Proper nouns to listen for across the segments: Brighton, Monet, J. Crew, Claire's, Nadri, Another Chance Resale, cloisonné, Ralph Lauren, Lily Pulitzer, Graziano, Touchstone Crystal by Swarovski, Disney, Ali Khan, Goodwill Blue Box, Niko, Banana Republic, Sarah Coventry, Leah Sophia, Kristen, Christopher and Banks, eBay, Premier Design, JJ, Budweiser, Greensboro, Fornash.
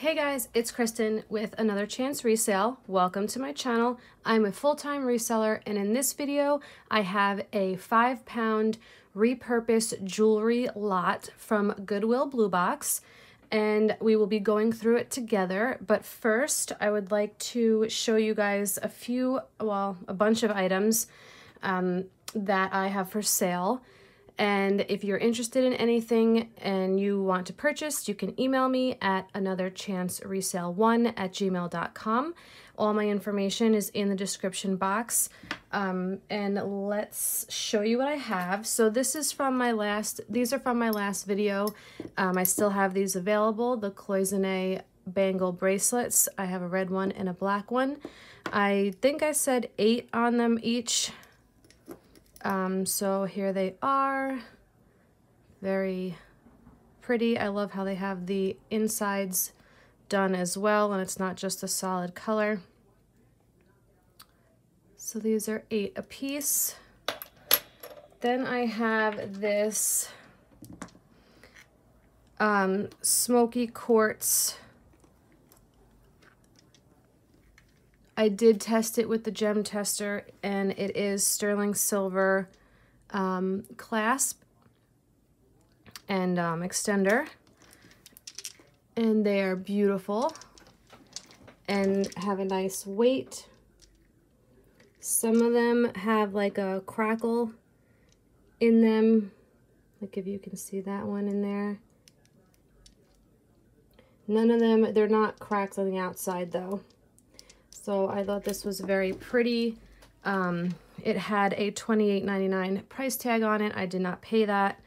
Hey guys, it's Kristen with Another Chance Resale. Welcome to my channel. I'm a full-time reseller, and in this video, I have a 5-pound repurposed jewelry lot from Goodwill Blue Box, and we will be going through it together. But first, I would like to show you guys a bunch of items that I have for sale. And if you're interested in anything and you want to purchase, you can email me at anotherchanceresale1@gmail.com. All my information is in the description box. And let's show you what I have. So this is from my last, these are from my last video. I still have these available, the cloisonné bangle bracelets. I have a red one and a black one. I think I said 8 on them each. So here they are, very pretty. I love how they have the insides done as well, and it's not just a solid color. So these are 8 a piece. Then I have this smoky quartz. I did test it with the gem tester, and it is sterling silver clasp and extender, and they are beautiful and have a nice weight. Some of them have like a crackle in them, like if you can see that one in there. None of them, they're not cracked on the outside though. So I thought this was very pretty. It had a $28.99 price tag on it. I did not pay that,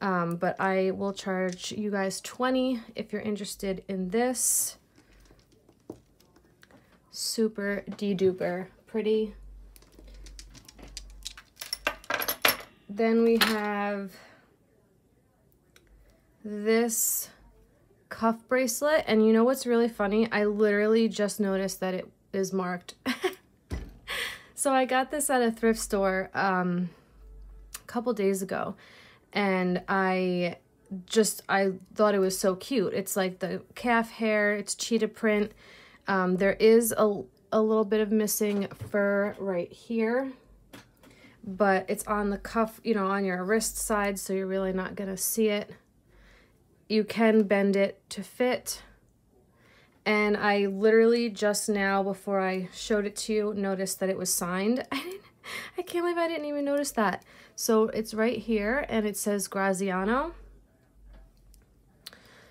but I will charge you guys $20 if you're interested in this. Super de-duper pretty. Then we have this cuff bracelet, and you know what's really funny? I literally just noticed that it is marked. So I got this at a thrift store a couple days ago, and I thought it was so cute. It's like the calf hair, it's cheetah print. There is a little bit of missing fur right here, but it's on the cuff, you know, on your wrist side, so you're really not gonna see it. You can bend it to fit. And I literally just now, before I showed it to you, noticed that it was signed. I can't believe I didn't even notice that. So it's right here, and it says Graziano.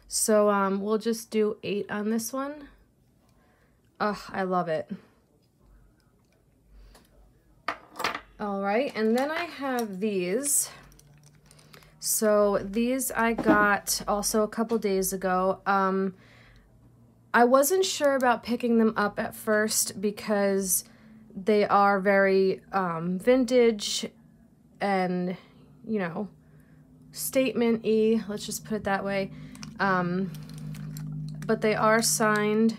So we'll just do 8 on this one. Ugh, I love it. All right, and then I have these. So these I got also a couple days ago. I wasn't sure about picking them up at first because they are very vintage and, you know, statement-y, let's just put it that way. But they are signed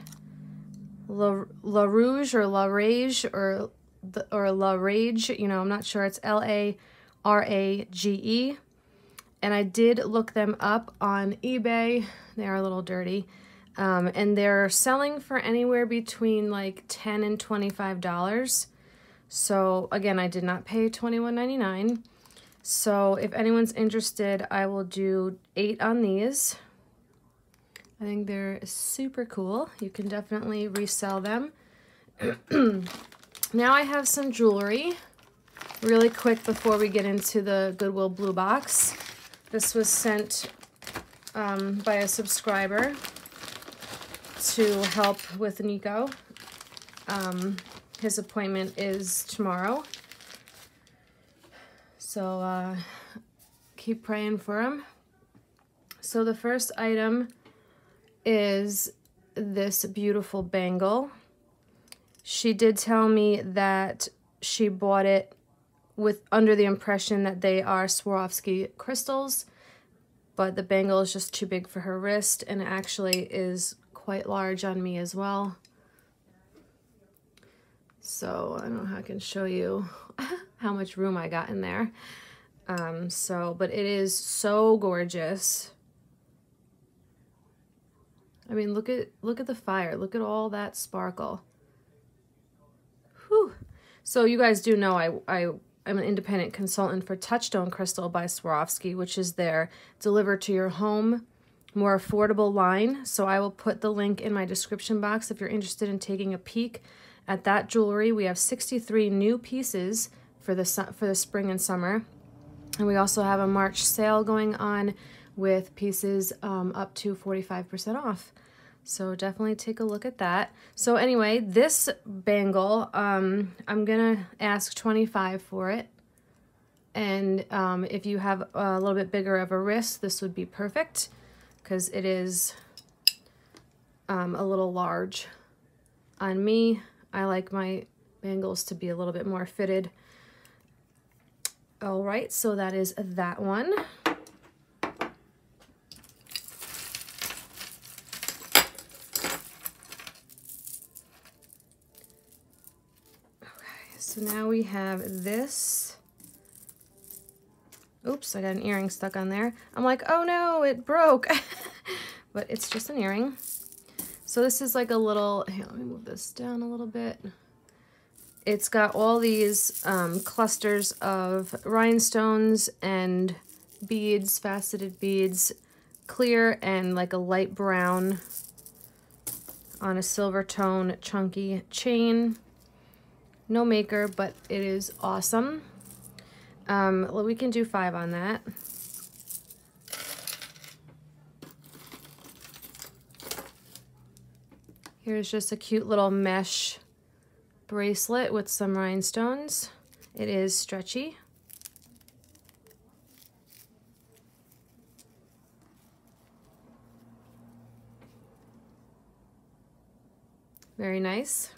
La Rouge or La Rage or La Rage, you know, I'm not sure. It's L-A-R-A-G-E. And I did look them up on eBay. They are a little dirty. And they're selling for anywhere between like $10 and $25. So again, I did not pay $21.99. So if anyone's interested, I will do 8 on these. I think they're super cool. You can definitely resell them. Now I have some jewelry. Really quick before we get into the Goodwill Blue Box. This was sent by a subscriber to help with Nico. His appointment is tomorrow, so keep praying for him. So the first item is this beautiful bangle. She did tell me that she bought it under the impression that they are Swarovski crystals, but the bangle is just too big for her wrist, and actually is quite large on me as well. So I don't know how I can show you how much room I got in there. But it is so gorgeous. I mean, look at the fire. Look at all that sparkle. Whew. So you guys do know I'm an independent consultant for Touchstone Crystal by Swarovski, which is their deliver to your home, more affordable line. So I will put the link in my description box if you're interested in taking a peek at that jewelry. We have 63 new pieces for the spring and summer. And we also have a March sale going on with pieces up to 45% off. So definitely take a look at that. So anyway, this bangle, I'm gonna ask $25 for it. And if you have a little bit bigger of a wrist, this would be perfect because it is a little large on me. I like my bangles to be a little bit more fitted. All right, so that is that one. So now we have this. Oops, I got an earring stuck on there. I'm like, oh no, it broke. But it's just an earring. So this is like a little, here, let me move this down a little bit. It's got all these clusters of rhinestones and beads, faceted beads, clear and like a light brown on a silver tone chunky chain. No maker, but it is awesome. Well, we can do $5 on that. Here's just a cute little mesh bracelet with some rhinestones. It is stretchy. Very nice.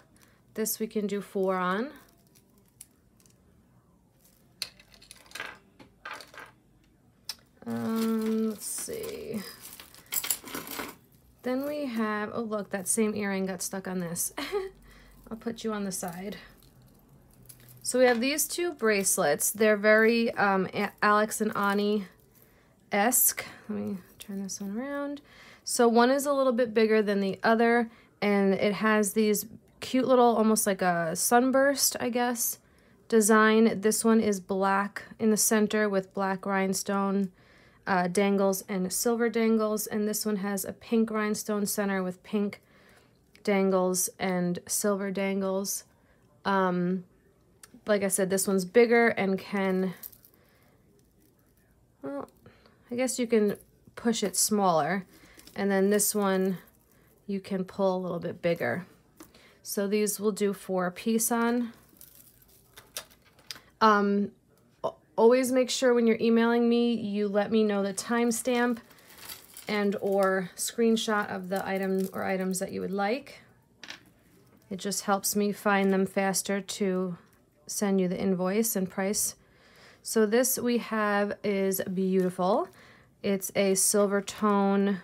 This we can do $4 on. Let's see. Then we have, oh look, that same earring got stuck on this. I'll put you on the side. So we have these two bracelets. They're very Alex and Ani-esque. Let me turn this one around. So one is a little bit bigger than the other, and it has these cute little, almost like a sunburst, I guess, design. This one is black in the center with black rhinestone dangles and silver dangles, and this one has a pink rhinestone center with pink dangles and silver dangles. Like I said, this one's bigger and can, well, I guess you can push it smaller, and then this one you can pull a little bit bigger. So these will do $4 a piece on. Always make sure when you're emailing me, you let me know the timestamp and or screenshot of the item or items that you would like. It just helps me find them faster to send you the invoice and price. So this we have is beautiful. It's a silver tone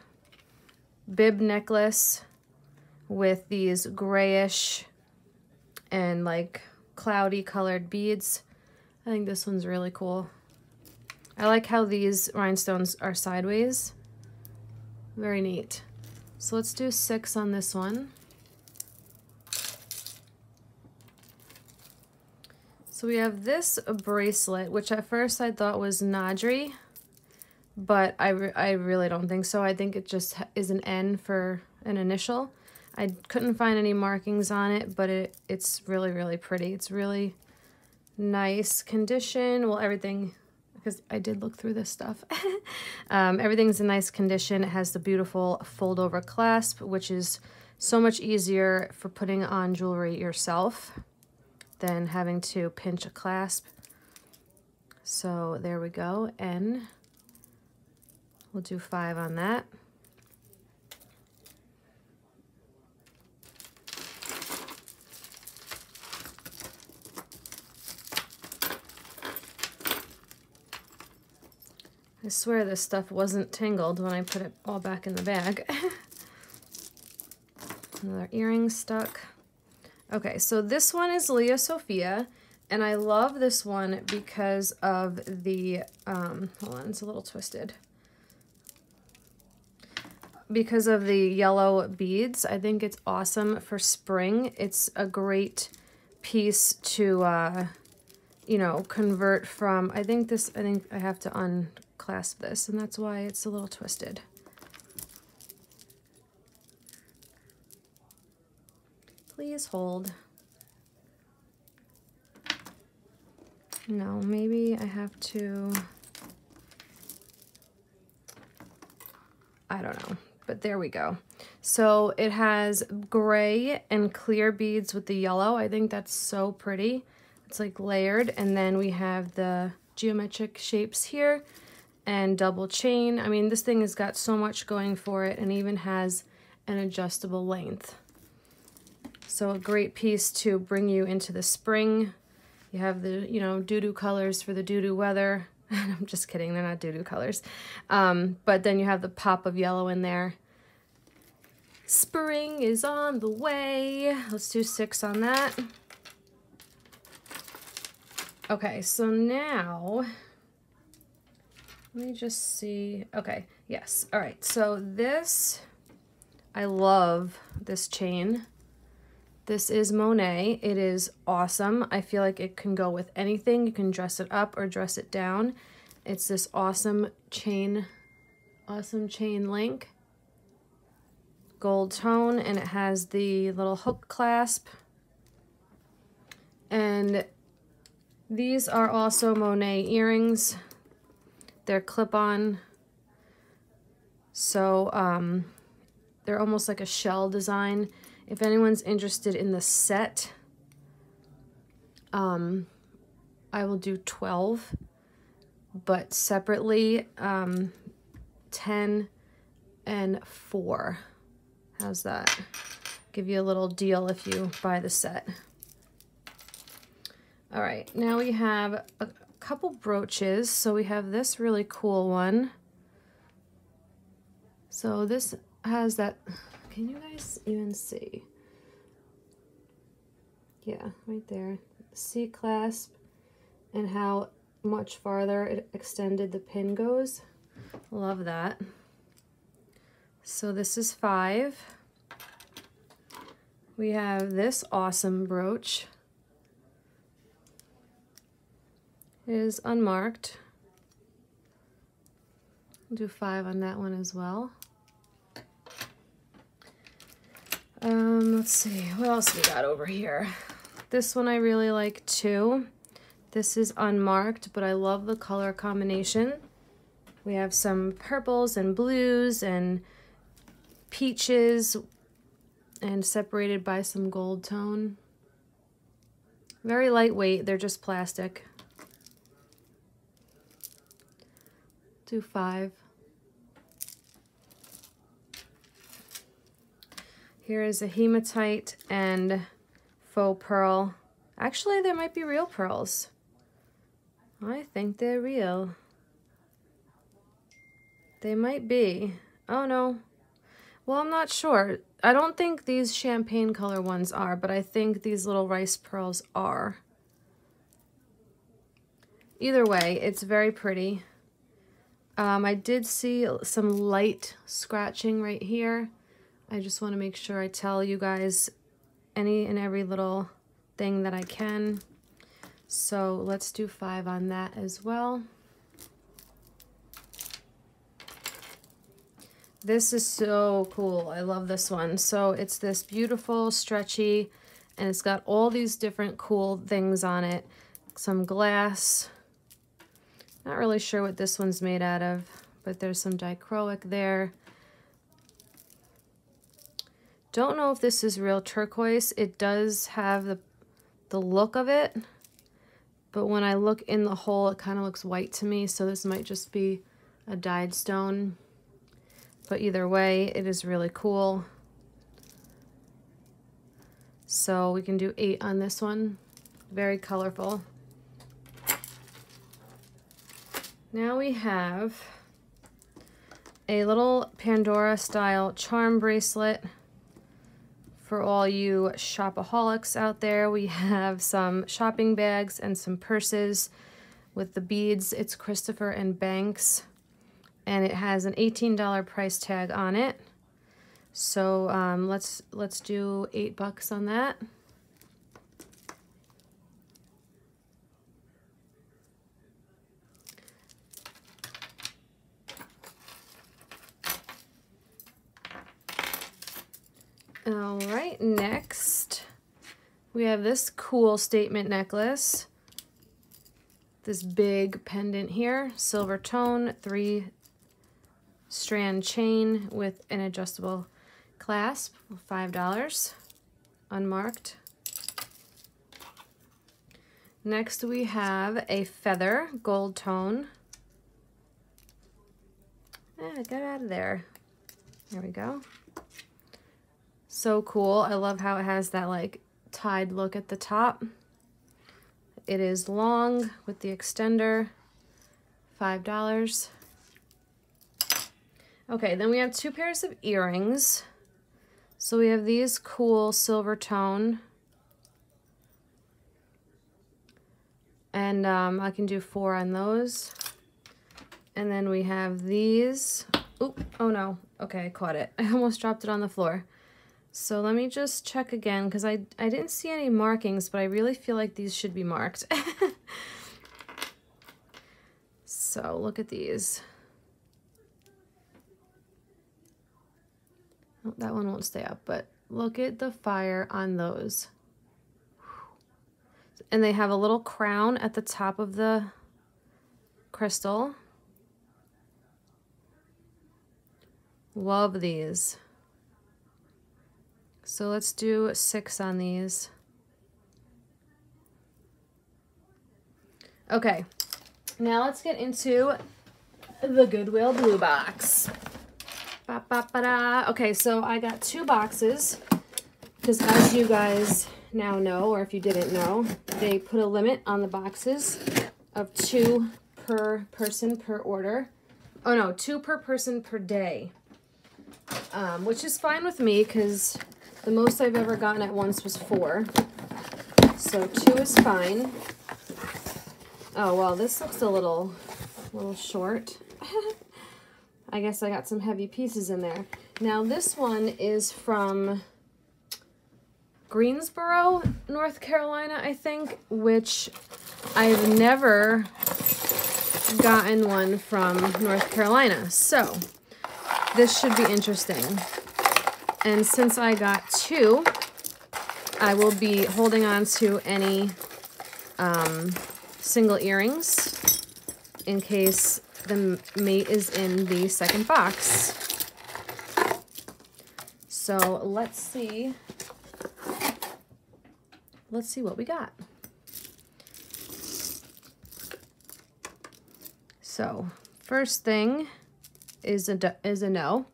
bib necklace with these grayish and like cloudy colored beads. I think this one's really cool. I like how these rhinestones are sideways. Very neat. So let's do $6 on this one. So we have this bracelet, which at first I thought was Nadri, but I really don't think so. I think it just is an N for an initial. I couldn't find any markings on it, but it's really, really pretty. It's really nice condition. Well, everything, because I did look through this stuff. Everything's in nice condition. It has the beautiful fold-over clasp, which is so much easier for putting on jewelry yourself than having to pinch a clasp. So there we go, and we'll do $5 on that. I swear this stuff wasn't tangled when I put it all back in the bag. Another earring stuck. Okay, so this one is Leah Sophia, and I love this one because of the, hold on, it's a little twisted. because of the yellow beads. I think it's awesome for spring. It's a great piece to, you know, convert from. I think I have to unclasp this, and that's why it's a little twisted. Please hold. No, maybe I have to, I don't know, but there we go. So it has gray and clear beads with the yellow. I think that's so pretty. It's like layered, and then we have the geometric shapes here and double chain. I mean, this thing has got so much going for it, and even has an adjustable length. So a great piece to bring you into the spring. You have the, you know, doo-doo colors for the doo-doo weather. I'm just kidding, they're not doo-doo colors. But then you have the pop of yellow in there. Spring is on the way. Let's do 6 on that. Okay, so now, let me just see. Okay, yes, all right. So this, I love this chain. This is Monet. It is awesome. I feel like it can go with anything. You can dress it up or dress it down. It's this awesome chain link, gold tone, and it has the little hook clasp. And these are also Monet earrings. They're clip-on. So they're almost like a shell design. If anyone's interested in the set, I will do 12, but separately 10 and 4. How's that? Give you a little deal if you buy the set. All right, now we have a couple brooches. So we have this really cool one. So this has that... Can you guys even see? Yeah, right there. C clasp, and how much farther it extended the pin goes. Love that. So this is 5. We have this awesome brooch. It is unmarked. We'll do 5 on that one as well. Let's see, what else we got over here? This one I really like too. This is unmarked, but I love the color combination. We have some purples and blues and peaches, and separated by some gold tone. Very lightweight, they're just plastic. Do 5. Here is a hematite and faux pearl. Actually, there might be real pearls. I think they're real. They might be. Oh no. Well, I'm not sure. I don't think these champagne color ones are, but I think these little rice pearls are. Either way, it's very pretty. I did see some light scratching right here. I just want to make sure I tell you guys any and every little thing that I can. So let's do 5 on that as well. This is so cool. I love this one. So it's this beautiful, stretchy, and it's got all these different cool things on it. Some glass. Not really sure what this one's made out of, but there's some dichroic there. Don't know if this is real turquoise. It does have the look of it, but when I look in the hole, it kind of looks white to me, so this might just be a dyed stone. But either way, it is really cool. So we can do 8 on this one. Very colorful. Now we have a little Pandora-style charm bracelet. For all you shopaholics out there, we have some shopping bags and some purses with the beads. It's Christopher and Banks, and it has an $18 price tag on it. So let's do $8 on that. All right, next we have this cool statement necklace. This big pendant here, silver tone, 3-strand chain with an adjustable clasp, $5, unmarked. Next we have a feather, gold tone. Ah, got out of there. There we go. So cool. I love how it has that like tied look at the top. It is long with the extender, $5. Okay, then we have 2 pairs of earrings. So we have these cool silver tone. And I can do 4 on those. And then we have these. Oop, oh no. Okay, I caught it. I almost dropped it on the floor. So let me just check again, because I didn't see any markings, but I really feel like these should be marked. So look at these. Oh, that one won't stay up, but look at the fire on those. And they have a little crown at the top of the crystal. Love these. So let's do 6 on these. Okay, now let's get into the Goodwill Blue Box. Ba, ba, ba, da. Okay, so I got 2 boxes because, as you guys now know, or if you didn't know, they put a limit on the boxes of 2 per person per order. Oh no, 2 per person per day, which is fine with me because the most I've ever gotten at once was 4, so 2 is fine. Oh, well, this looks a little short. I guess I got some heavy pieces in there. Now, this one is from Greensboro, North Carolina, I think, which I've never gotten one from North Carolina, so this should be interesting. And since I got 2, I will be holding on to any single earrings in case the mate is in the second box. So let's see. Let's see what we got. So first thing is a no.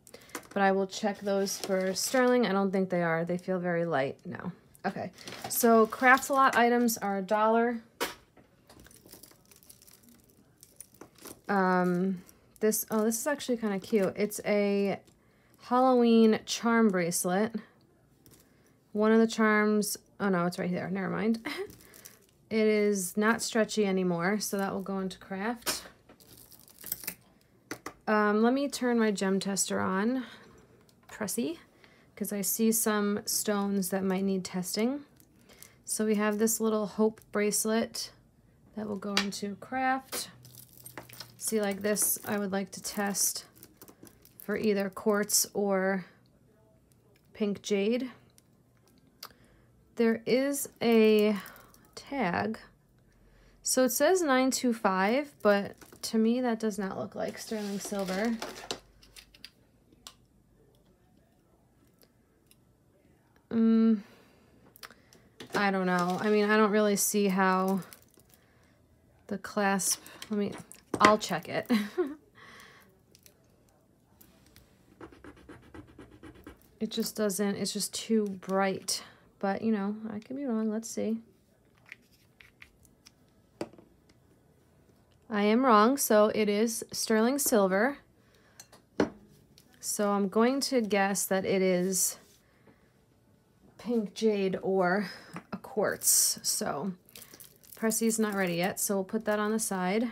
But I will check those for sterling. I don't think they are. They feel very light. No. Okay. So Crafts-A-Lot items are $1. This is actually kind of cute. It's a Halloween charm bracelet. One of the charms, oh no, it's right there. Never mind. It is not stretchy anymore, so that will go into craft. Let me turn my gem tester on, Pressy, because I see some stones that might need testing. So we have this little hope bracelet that will go into craft. See, like this, I would like to test for either quartz or pink jade. There is a tag. So it says 925, but to me, that does not look like sterling silver. I don't know. I mean, I don't really see how the clasp, I'll check it. It just doesn't, it's just too bright. But, you know, I could be wrong. Let's see. I am wrong, so it is sterling silver. So I'm going to guess that it is pink jade or a quartz. So Pressy's not ready yet, so we'll put that on the side.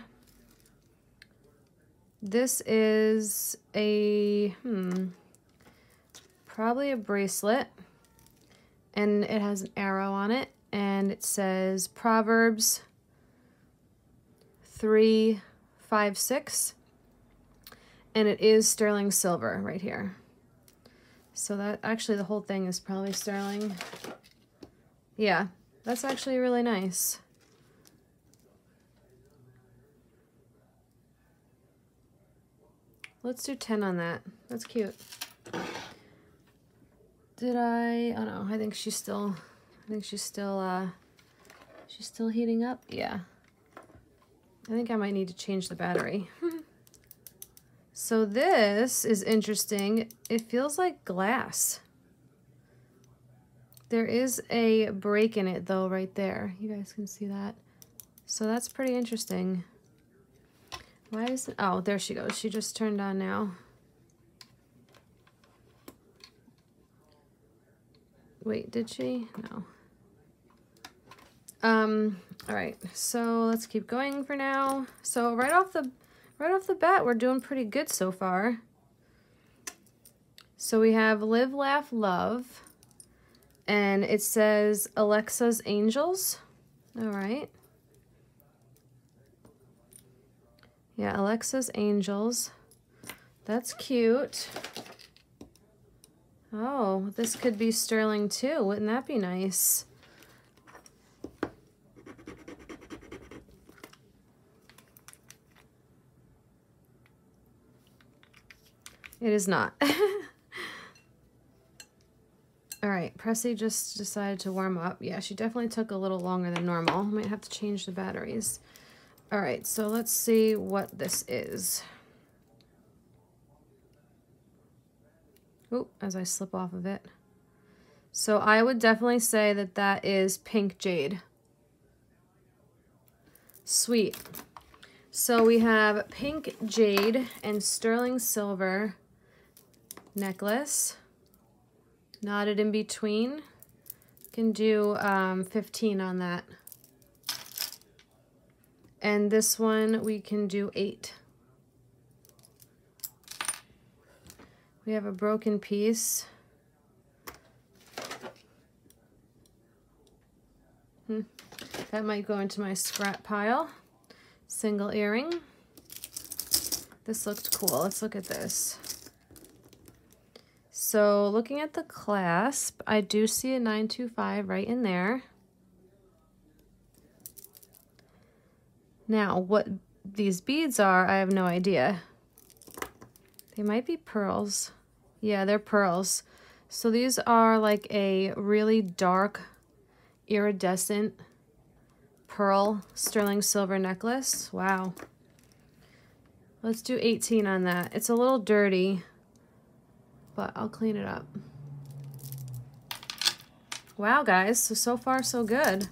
This is a probably a bracelet, and it has an arrow on it, and it says Proverbs 3:5-6, and it is sterling silver right here. So that, actually the whole thing is probably sterling. Yeah, that's actually really nice. Let's do 10 on that. That's cute. Did I? Oh no, I think she's still heating up. Yeah. I think I might need to change the battery. So this is interesting. It feels like glass. There is a break in it though right there. You guys can see that. So that's pretty interesting. Why is it? Oh, there she goes. She just turned on now. Wait, did she? No. All right. So let's keep going for now. So right off the bat, we're doing pretty good so far. So we have Live, Laugh, Love, and it says Alexa's Angels. All right. Yeah, Alexa's Angels. That's cute. Oh, this could be sterling too. Wouldn't that be nice? It is not. All right, Pressy just decided to warm up. Yeah, she definitely took a little longer than normal. Might have to change the batteries. All right, so let's see what this is. Oop, as I slip off of it. So I would definitely say that that is pink jade. Sweet. So we have pink jade and sterling silver necklace knotted in between. Can do 15 on that. And this one, we can do 8. We have a broken piece. That might go into my scrap pile. Single earring. This looked cool. Let's look at this. So looking at the clasp, I do see a 925 right in there. Now, what these beads are, I have no idea. They might be pearls. Yeah, they're pearls. So these are like a really dark, iridescent pearl sterling silver necklace. Wow. Let's do 18 on that. It's a little dirty, but I'll clean it up. Wow, guys. So far, so good.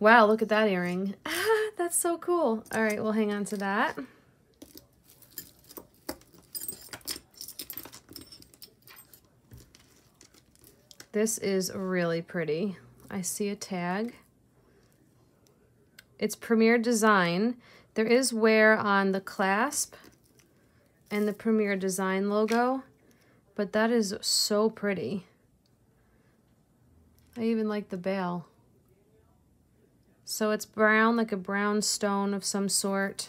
Wow, look at that earring. That's so cool. All right, we'll hang on to that. This is really pretty. I see a tag. It's Premier Design. There is wear on the clasp and the Premier Design logo, but that is so pretty. I even like the bail. So it's brown, like a brown stone of some sort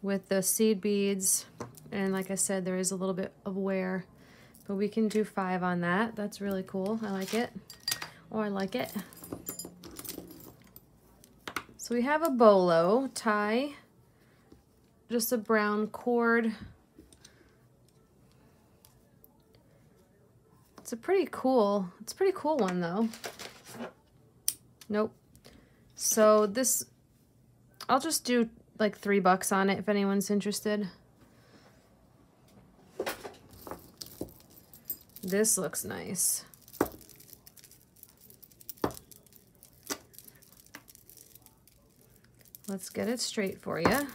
with the seed beads. And like I said, there is a little bit of wear, but we can do 5 on that. That's really cool. I like it. Oh, I like it. So we have a bolo tie, just a brown cord. It's a pretty cool one though. Nope. So this, I'll just do like $3 on it if anyone's interested. This looks nice. Let's get it straight for you.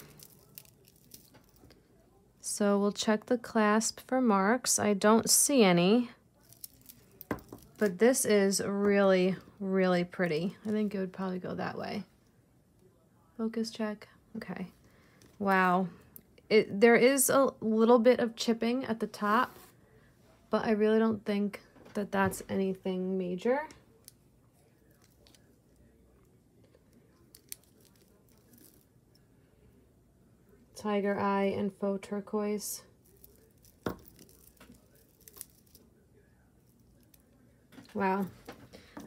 So we'll check the clasp for marks. I don't see any, but this is really, really pretty. I think it would probably go that way. Focus check. Okay. Wow. There is a little bit of chipping at the top, but I really don't think that that's anything major. Tiger eye and faux turquoise. Wow,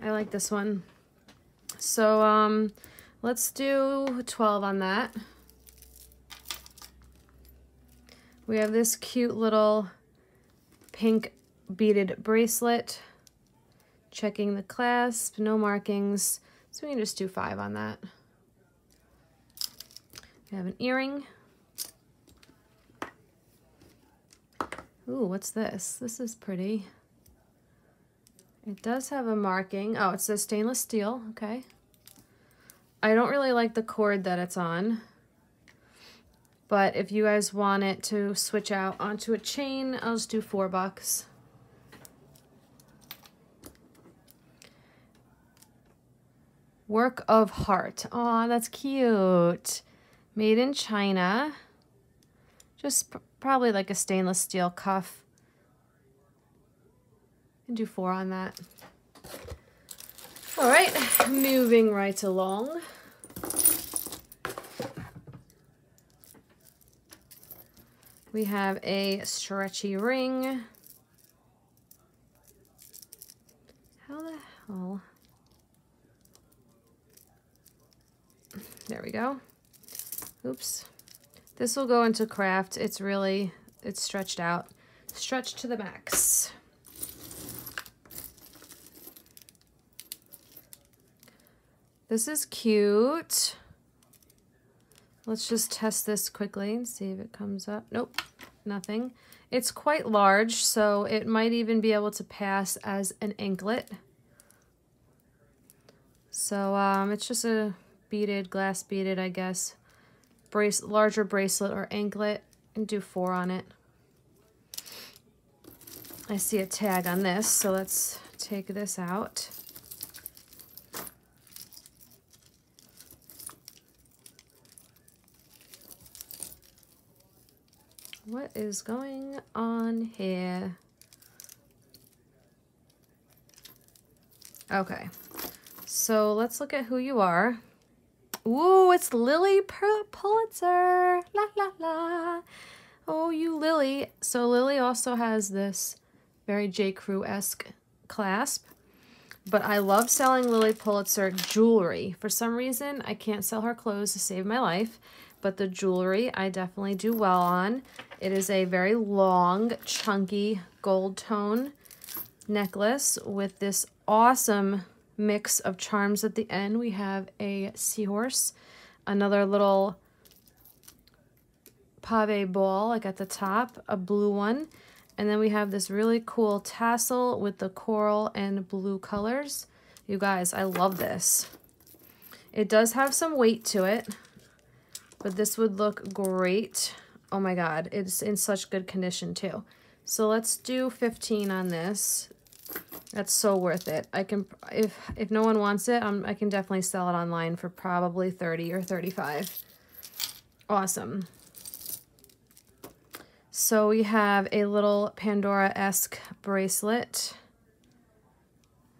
I like this one. So let's do 12 on that. We have this cute little pink beaded bracelet. Checking the clasp, no markings. So we can just do 5 on that. We have an earring. Ooh, what's this? This is pretty. It does have a marking. Oh, it says stainless steel. Okay. I don't really like the cord that it's on, but if you guys want it to switch out onto a chain, I'll just do $4. Work of heart. Aw, that's cute. Made in China. Just probably like a stainless steel cuff. I'll do 4 on that. All right, moving right along. We have a stretchy ring. How the hell? There we go. Oops. This will go into craft. It's stretched out. Stretched to the max. This is cute. Let's just test this quickly and see if it comes up. Nope, nothing. It's quite large, so it might even be able to pass as an anklet. So it's just a beaded, glass beaded, I guess, larger bracelet or anklet, and do 4 on it. I see a tag on this, so let's take this out. What is going on here? Okay, so let's look at who you are. Ooh, it's Lily Pulitzer. La la la. Oh, you Lily. So Lily also has this very J. Crew-esque clasp, but I love selling Lily Pulitzer jewelry. For some reason, I can't sell her clothes to save my life, but the jewelry I definitely do well on. It is a very long, chunky gold tone necklace with this awesome mix of charms at the end. We have a seahorse, another little pave ball like at the top, a blue one, and then we have this really cool tassel with the coral and blue colors. You guys, I love this. It does have some weight to it, but this would look great. Oh my God, it's in such good condition too. So let's do 15 on this. That's so worth it. I can, if no one wants it, I can definitely sell it online for probably 30 or 35. Awesome. So we have a little Pandora-esque bracelet.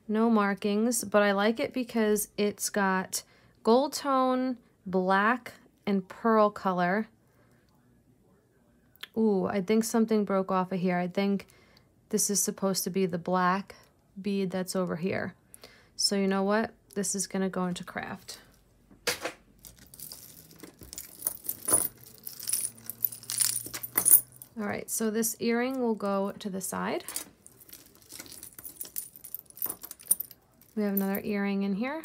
No markings, but I like it because it's got gold tone, black, and pearl color. Ooh, I think something broke off of here. I think this is supposed to be the black bead that's over here. So you know what? This is gonna go into craft. All right, so this earring will go to the side. We have another earring in here.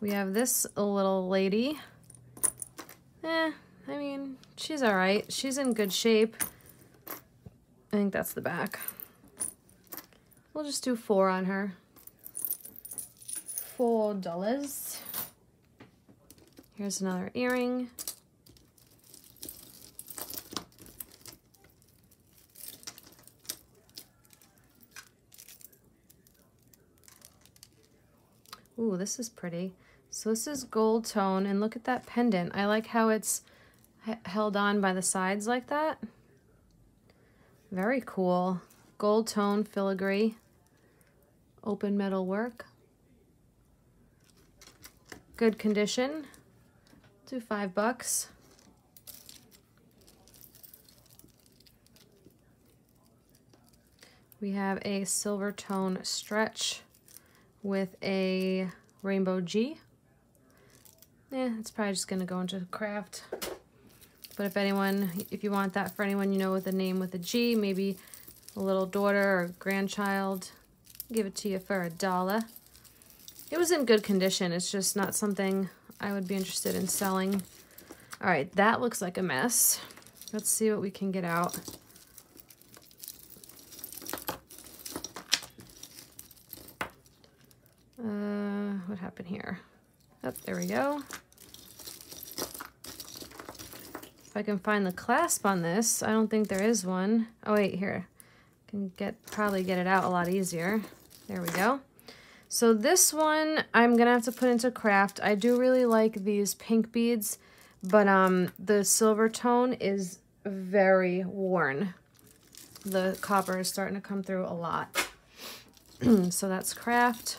We have this little lady. I mean, she's all right. She's in good shape. I think that's the back. We'll just do 4 on her. $4. Here's another earring. Ooh, this is pretty. So this is gold tone, and look at that pendant. I like how it's held on by the sides like that. Very cool. gold tone filigree, open metal work. Good condition, do $5. We have a silver tone stretch with a rainbow G. Yeah, it's probably just gonna go into the craft. But if anyone, if you want that for anyone you know with a name with a G, maybe a little daughter or grandchild, give it to you for $1. It was in good condition. It's just not something I would be interested in selling. All right, that looks like a mess. Let's see what we can get out. What happened here? Oh, there we go. If I can find the clasp on this, I don't think there is one. Oh wait, here. I can probably get it out a lot easier. There we go. So this one I'm gonna have to put into craft. I do really like these pink beads, but the silver tone is very worn. The copper is starting to come through a lot. So that's craft.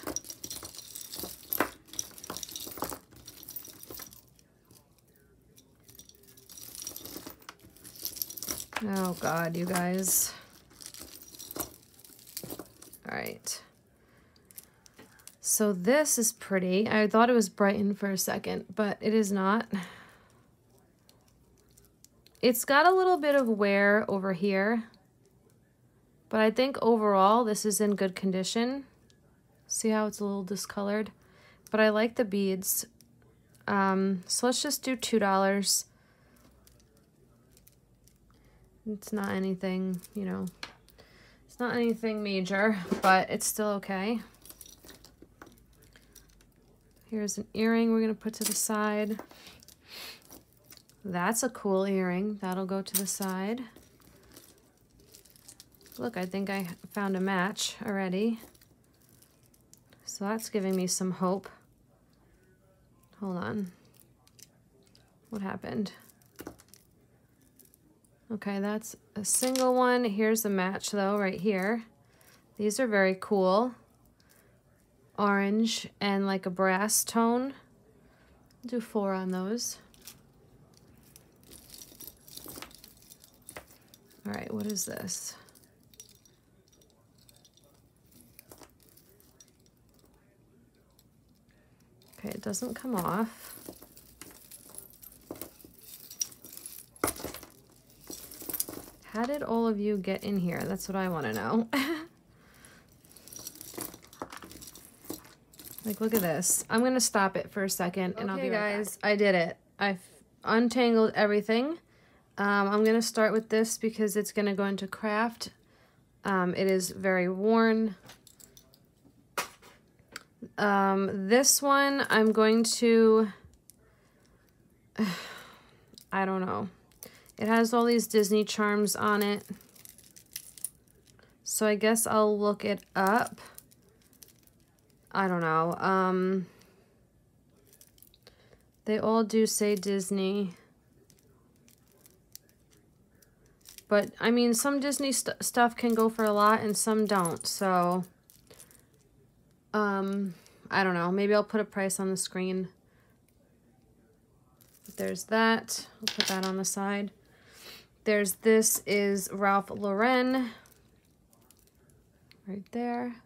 Oh God, you guys. All right. So this is pretty. I thought it was Brighton for a second, but it is not. It's got a little bit of wear over here, but I think overall this is in good condition. See how it's a little discolored? But I like the beads. So let's just do $2. It's not anything, you know, it's not anything major, but it's still okay. Here's an earring we're going to put to the side. That's a cool earring. That'll go to the side. Look, I think I found a match already. So that's giving me some hope. Hold on. What happened? Okay, that's a single one. Here's the match though, right here. These are very cool. Orange and like a brass tone. I'll do $4 on those. All right, what is this? Okay, it doesn't come off. How did all of you get in here? That's what I want to know. Like, look at this. I'm going to stop it for a second, and I'll be right back. Okay, guys, I did it. I've untangled everything. I'm going to start with this because it's going to go into craft. It is very worn. This one, I'm going to... I don't know. It has all these Disney charms on it. So I guess I'll look it up. I don't know. They all do say Disney. But, I mean, some Disney stuff can go for a lot and some don't. So, I don't know. Maybe I'll put a price on the screen. But there's that. I'll put that on the side. There's this is Ralph Lauren right there.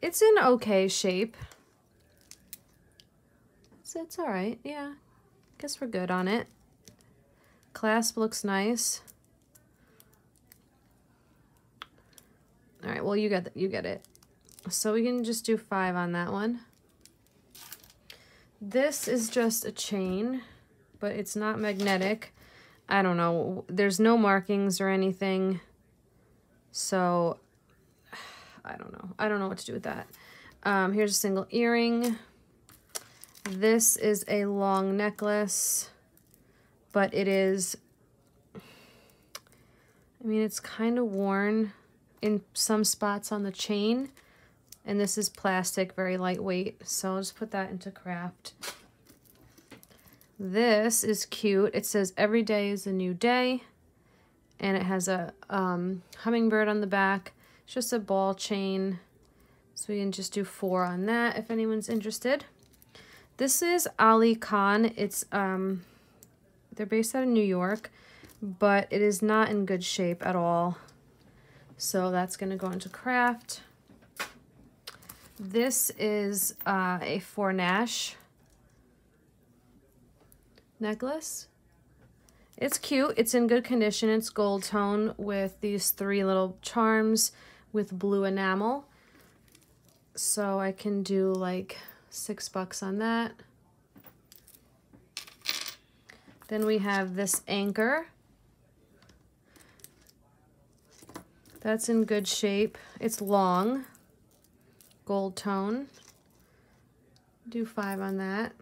It's in okay shape. It's all right. Yeah, guess we're good on it. Clasp looks nice. All right. Well, you get it. So we can just do $5 on that one. This is just a chain, but it's not magnetic. I don't know. There's no markings or anything. So, I don't know. I don't know what to do with that. Here's a single earring. This is a long necklace, but it is, I mean, it's kind of worn in some spots on the chain. And this is plastic, very lightweight. So I'll just put that into craft. This is cute. It says every day is a new day, and it has a hummingbird on the back. It's just a ball chain. So we can just do 4 on that if anyone's interested. This is Ali Khan. It's they're based out of New York, but it is not in good shape at all. So that's going to go into craft. This is a Fornash necklace. It's cute. It's in good condition. It's gold tone with these 3 little charms with blue enamel. So I can do like $6 on that. Then we have this anchor. That's in good shape. It's long, gold tone. Do 5 on that.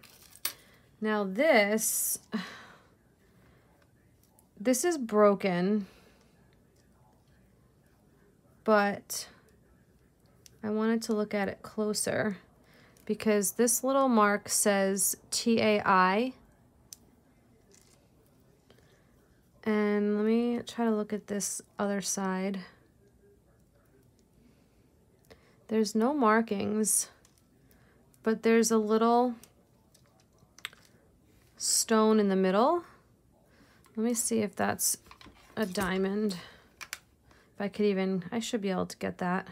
Now this is broken, but I wanted to look at it closer because this little mark says TAI. And let me try to look at this other side. There's no markings, but there's a little stone in the middle. Let me see if that's a diamond. If I could even, I should be able to get that.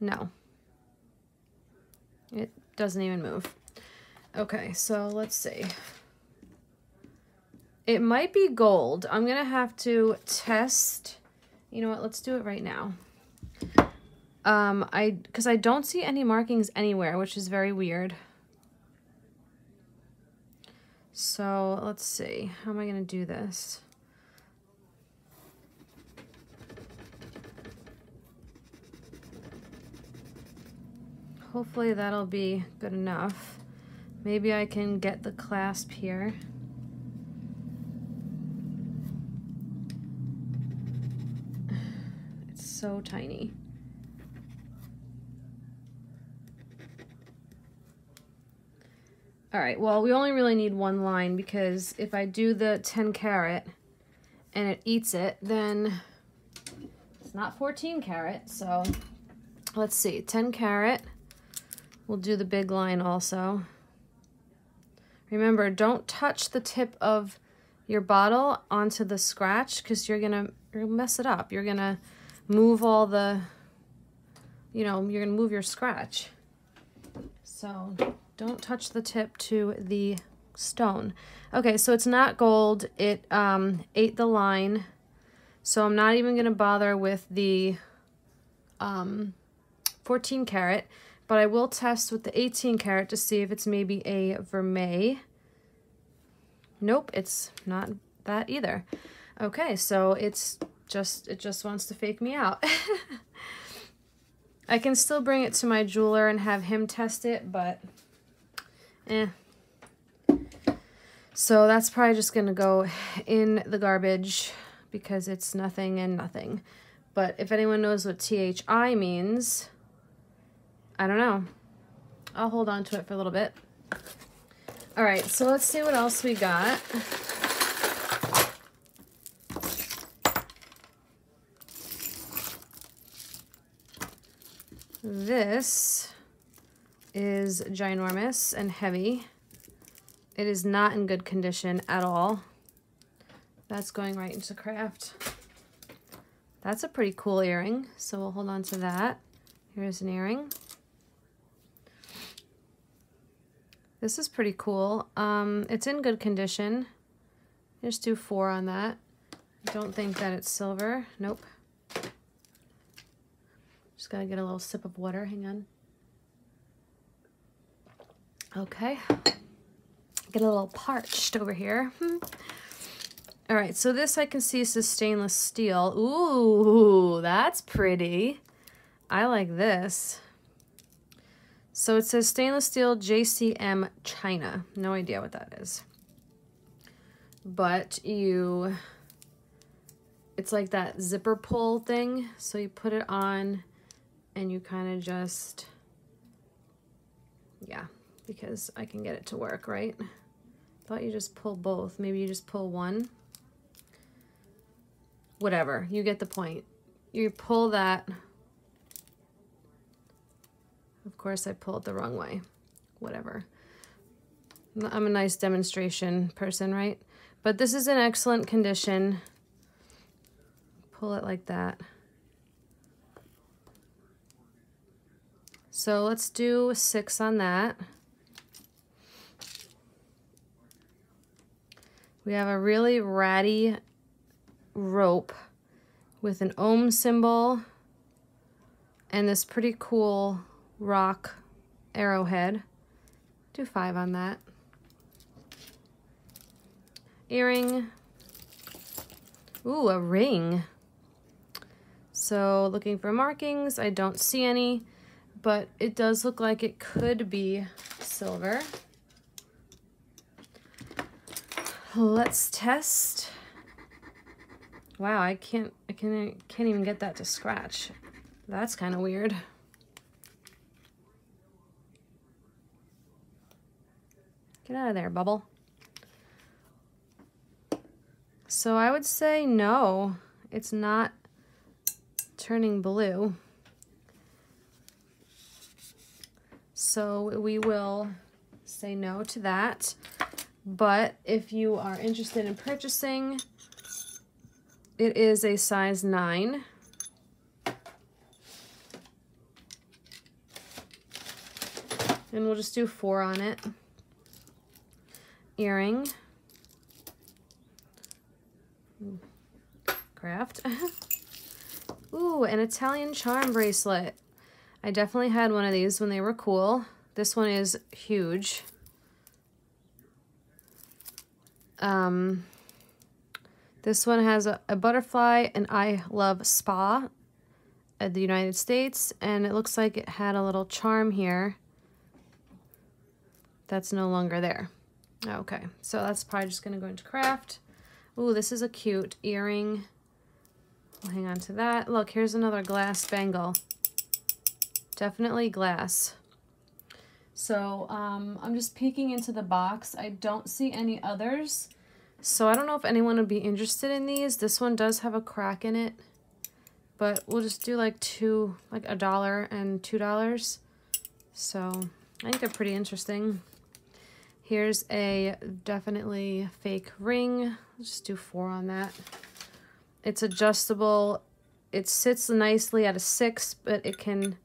No, it doesn't even move. Okay, so let's see. It might be gold. I'm gonna have to test. You know what, let's do it right now. Because I don't see any markings anywhere, which is very weird. So let's see, how am I gonna do this? Hopefully that'll be good enough. Maybe I can get the clasp here. It's so tiny. All right, well, we only really need 1 line because if I do the 10 carat and it eats it, then it's not 14 carat. So let's see, 10 carat. We'll do the big line also. Remember, don't touch the tip of your bottle onto the scratch because you're gonna mess it up. You're gonna move all the, you know, you're gonna move your scratch. So don't touch the tip to the stone. Okay, so it's not gold. It ate the line. So I'm not even gonna bother with the 14 karat. But I will test with the 18 karat to see if it's maybe a vermeil. Nope, it's not that either. Okay, so it's just, it just wants to fake me out. I can still bring it to my jeweler and have him test it, but eh. So that's probably just gonna go in the garbage because it's nothing and nothing. But if anyone knows what THI means, I don't know. I'll hold on to it for a little bit. All right, so let's see what else we got. This is ginormous and heavy. It is not in good condition at all. That's going right into craft. That's a pretty cool earring, so we'll hold on to that. Here's an earring. This is pretty cool. It's in good condition. Just do 4 on that. I don't think that it's silver. Nope. Just gotta get a little sip of water. Hang on. Okay. Get a little parched over here. All right, so this I can see is a stainless steel. Ooh, that's pretty. I like this. So it says stainless steel JCM China. No idea what that is. But you, it's like that zipper pull thing. So you put it on and you kind of just, yeah, because I can get it to work, right? I thought you just pull both. Maybe you just pull one. whatever, you get the point. You pull that. Of course I pulled the wrong way, whatever. I'm a nice demonstration person, right? But this is in excellent condition. Pull it like that. So let's do 6 on that. We have a really ratty rope with an ohm symbol and this pretty cool rock arrowhead. Do 5 on that. Earring. Ooh, a ring. So looking for markings. I don't see any, but it does look like it could be silver. Let's test. Wow, I can't even get that to scratch. That's kind of weird. Get out of there, bubble. So I would say no, it's not turning blue. So we will say no to that. But if you are interested in purchasing, it is a size 9. And we'll just do 4 on it. Earring. Craft. Ooh, an Italian charm bracelet. I definitely had one of these when they were cool. This one is huge. This one has a butterfly, and I love spa at the United States, and it looks like it had a little charm here that's no longer there. Okay, so that's probably just gonna go into craft. Ooh, this is a cute earring. We'll hang on to that. Look, here's another glass bangle. Definitely glass. So I'm just peeking into the box. I don't see any others. So I don't know if anyone would be interested in these. This one does have a crack in it, but we'll just do like two, like $1 and $2. So I think they're pretty interesting. Here's a definitely fake ring. I'll just do 4 on that. It's adjustable. It sits nicely at a 6, but it can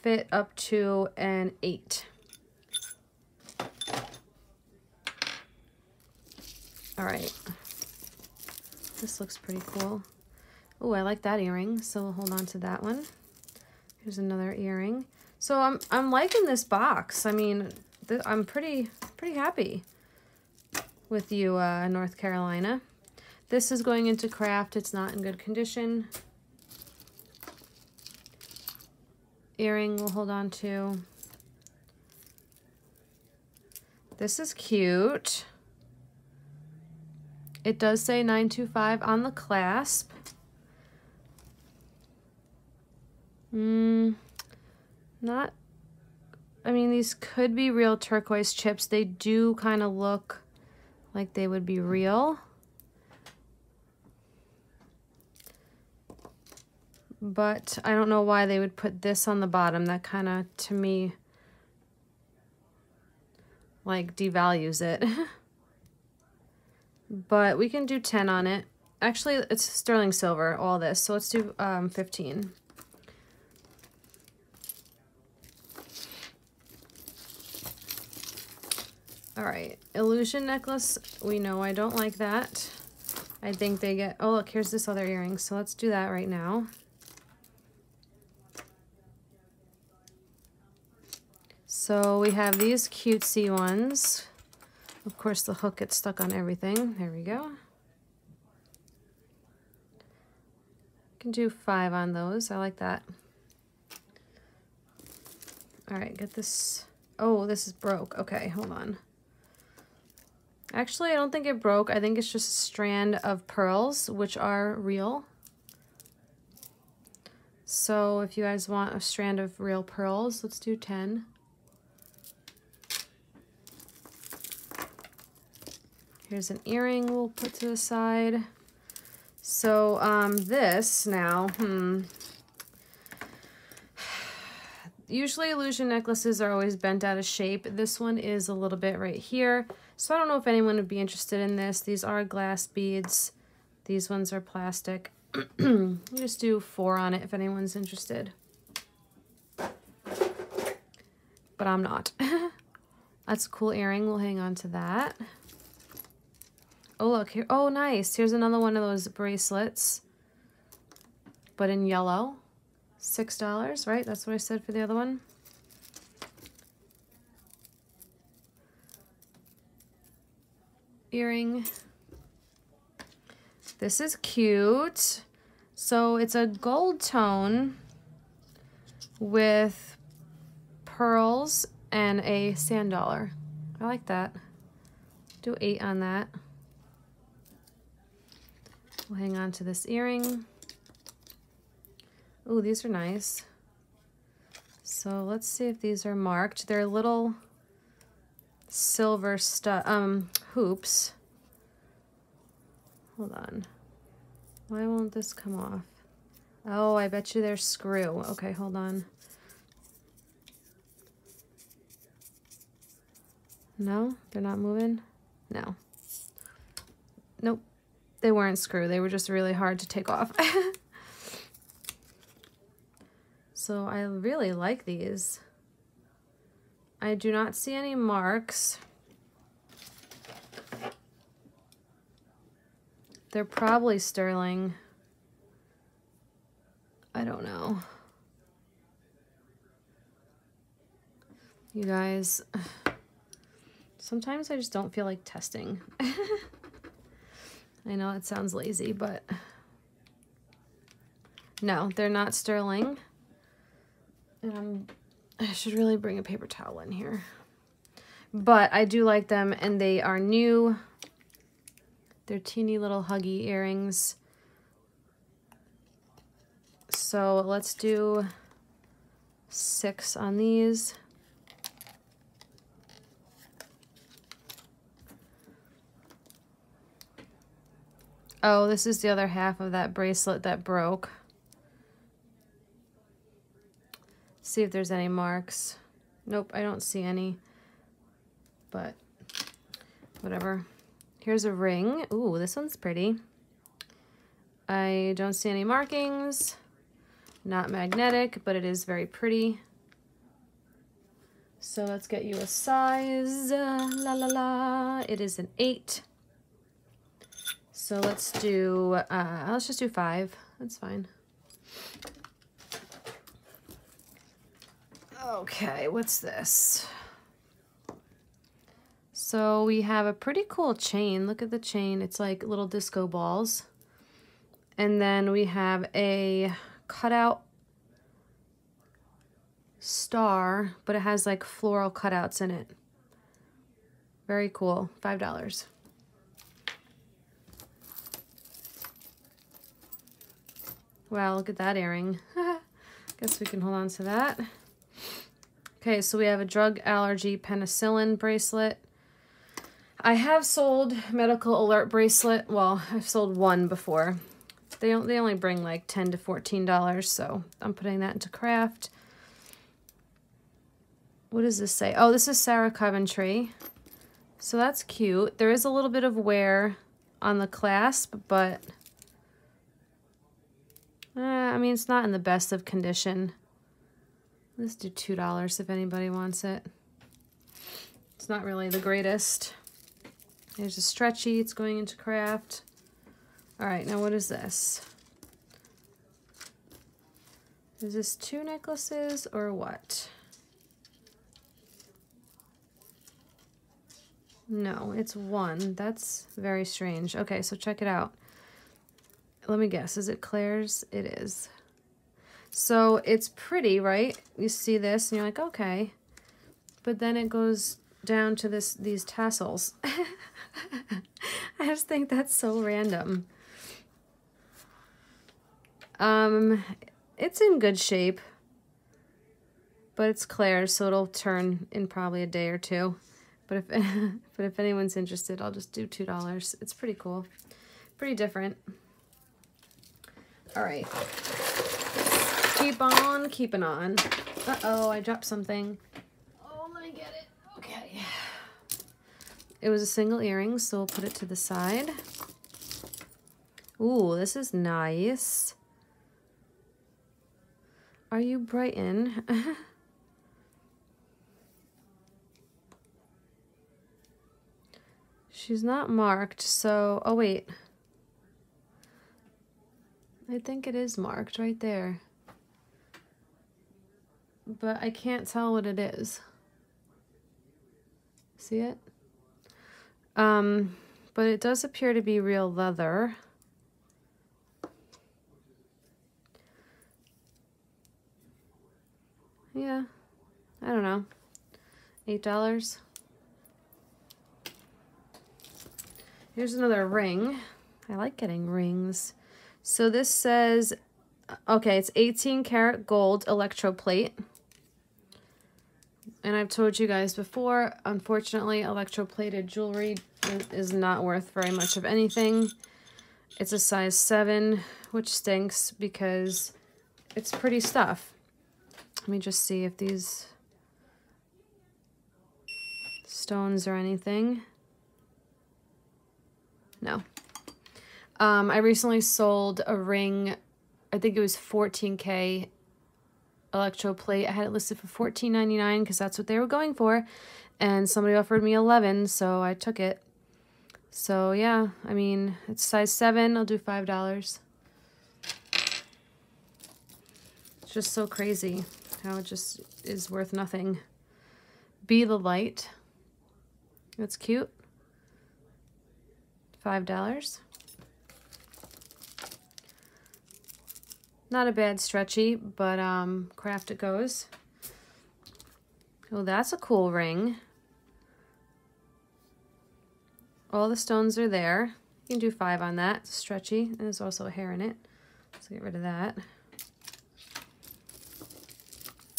fit up to an 8. All right, this looks pretty cool. Oh, I like that earring, so we'll hold on to that one. Here's another earring. So I'm liking this box. I mean, I'm pretty happy with you, North Carolina. This is going into craft. It's not in good condition. Earring we'll hold on to. This is cute. It does say 925 on the clasp. Not, I mean, these could be real turquoise chips. They do kind of look like they would be real. But I don't know why they would put this on the bottom. That kind of, to me, like devalues it. But we can do 10 on it. Actually, it's sterling silver, all this. So let's do 15. All right, illusion necklace. We know I don't like that. I think they get, oh look, here's this other earring. So let's do that right now. So we have these cutesy ones. Of course, the hook gets stuck on everything. There we go. You can do 5 on those. I like that. All right, get this. Oh, this is broke. Okay, hold on. Actually, I don't think it broke. I think it's just a strand of pearls, which are real. So if you guys want a strand of real pearls, let's do 10. Here's an earring we'll put to the side. So this now, usually illusion necklaces are always bent out of shape. This one is a little bit right here. So I don't know if anyone would be interested in this. These are glass beads. These ones are plastic. You just do 4 on it if anyone's interested. But I'm not. That's a cool earring. We'll hang on to that. Oh, look here. Oh, nice. Here's another one of those bracelets, but in yellow. $6, right? That's what I said for the other one. Earring. This is cute. So it's a gold tone with pearls and a sand dollar. I like that. Do 8 on that. We'll hang on to this earring. Ooh, these are nice. So let's see if these are marked. They're little silver hoops. Hold on. Why won't this come off? Oh, I bet you they're screw. Okay, hold on. No, they're not moving? No. Nope. They weren't screw. They were just really hard to take off. So I really like these. I do not see any marks. They're probably sterling. I don't know. You guys, sometimes I just don't feel like testing. I know it sounds lazy, but no, they're not sterling. And I should really bring a paper towel in here. But I do like them, and they are new. They're teeny little huggy earrings. So let's do 6 on these. Oh, this is the other half of that bracelet that broke. See if there's any marks. Nope, I don't see any, but whatever. Here's a ring. Ooh, this one's pretty. I don't see any markings. Not magnetic, but it is very pretty. So let's get you a size. La la la. It is an 8. So let's do, let's just do 5. That's fine. Okay, what's this? So we have a pretty cool chain. Look at the chain. It's like little disco balls. And then we have a cutout star, but it has like floral cutouts in it. Very cool. $5. Wow, look at that earring. Guess we can hold on to that. Okay, so we have a drug allergy penicillin bracelet. I have sold medical alert bracelet. Well, I've sold one before. They only bring like $10 to $14, so I'm putting that into craft. What does this say? Oh, this is Sarah Coventry. So that's cute. There is a little bit of wear on the clasp, but... I mean, it's not in the best of condition. Let's do $2 if anybody wants it. It's not really the greatest. There's a stretchy, it's going into craft. All right, now what is this? Is this 2 necklaces or what? No, it's 1. That's very strange. Okay, so check it out. Let me guess, is it Claire's? It is. So it's pretty, right? You see this and you're like, okay. But then it goes down to these tassels. I just think that's so random. It's in good shape, but it's Claire's, so it'll turn in probably a day or two. But if, but if anyone's interested, I'll just do $2. It's pretty cool, pretty different. All right. Keep on keeping on. Uh-oh, I dropped something. Oh, let me get it. Okay. It was a single earring, so we'll put it to the side. Ooh, this is nice. Are you Brighton? She's not marked, so... Oh, wait. I think it is marked right there. But I can't tell what it is. See it? But it does appear to be real leather. Yeah, I don't know. $8. Here's another ring. I like getting rings. So this says, okay, it's 18 karat gold electroplate. And I've told you guys before, unfortunately, electroplated jewelry is not worth very much of anything. It's a size 7, which stinks because it's pretty stuff. Let me just see if these stones are anything. No. I recently sold a ring. I think it was 14K electroplate. I had it listed for $14.99 because that's what they were going for. And somebody offered me $11, so I took it. So yeah, I mean, it's size 7. I'll do $5. It's just so crazy how it just is worth nothing. Be the Light. That's cute. $5. Not a bad stretchy, but craft it goes. Oh, that's a cool ring. All the stones are there. You can do $5 on that. It's stretchy, and there's also a hair in it. Let's get rid of that.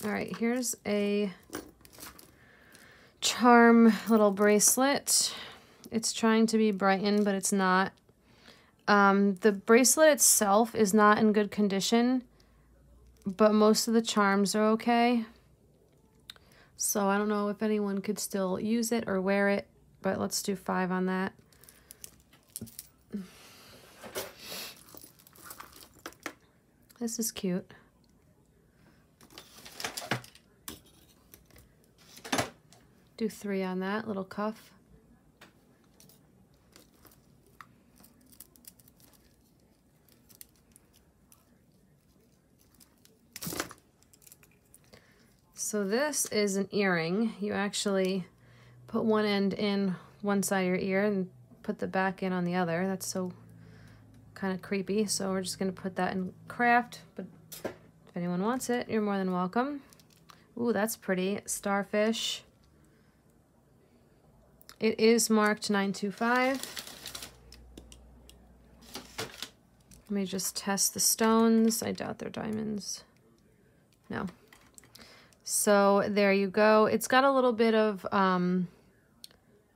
All right, here's a charm little bracelet. It's trying to be Brighton, but it's not. The bracelet itself is not in good condition, but most of the charms are okay. So I don't know if anyone could still use it or wear it, but let's do $5 on that. This is cute. Do $3 on that little cuff. So this is an earring. You actually put one end in one side of your ear and put the back in on the other. That's so kind of creepy. So we're just gonna put that in craft, but if anyone wants it, you're more than welcome. Ooh, that's pretty. Starfish. It is marked 925. Let me just test the stones. I doubt they're diamonds. No. So there you go. It's got a little bit of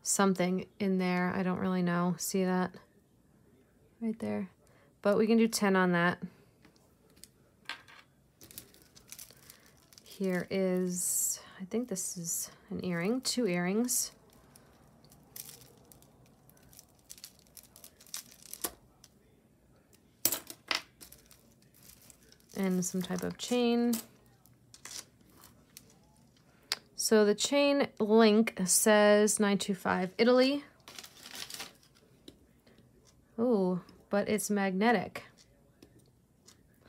something in there. I don't really know. See that? Right there. But we can do $10 on that. Here is, I think this is an earring, 2 earrings. And some type of chain. So the chain link says 925 Italy. Ooh, but it's magnetic.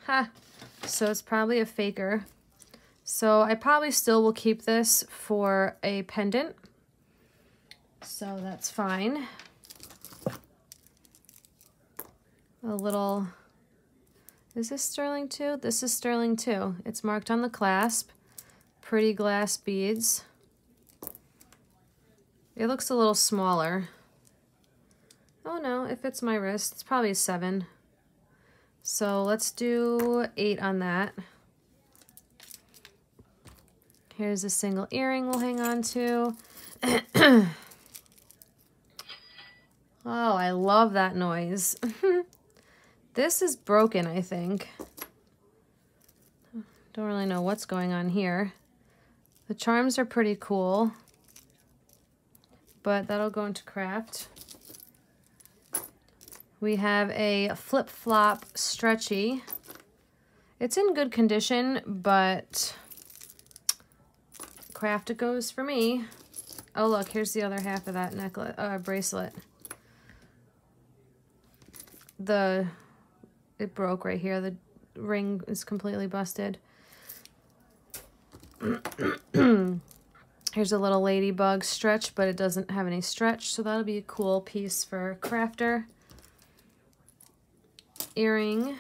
Ha! So it's probably a faker. So I probably still will keep this for a pendant. So that's fine. A little... Is this sterling too? This is sterling too. It's marked on the clasp. Pretty glass beads. It looks a little smaller. Oh no, it fits my wrist. It's probably a 7. So let's do $8 on that. Here's a single earring we'll hang on to. Oh, I love that noise. This is broken, I think. Don't really know what's going on here. The charms are pretty cool, but that'll go into craft. We have a flip-flop stretchy. It's in good condition, but craft it goes for me. Oh look, here's the other half of that necklace, bracelet. It broke right here. The ring is completely busted. Here's a little ladybug stretch, but it doesn't have any stretch, so that'll be a cool piece for crafter. Earring.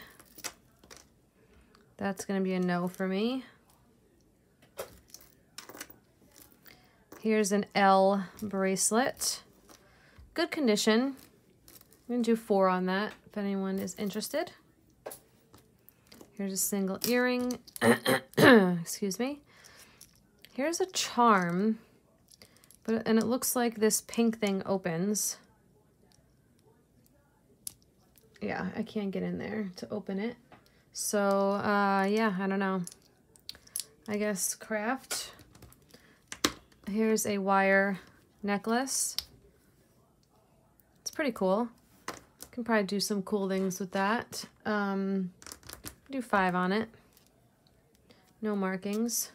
That's gonna be a no for me. Here's an L bracelet. Good condition. I'm gonna do 4 on that if anyone is interested. Here's a single earring. Excuse me. Here's a charm, and it looks like this pink thing opens. Yeah, I can't get in there to open it. So, yeah, I don't know. I guess craft. Here's a wire necklace. It's pretty cool. Can probably do some cool things with that. Do 5 on it. No markings.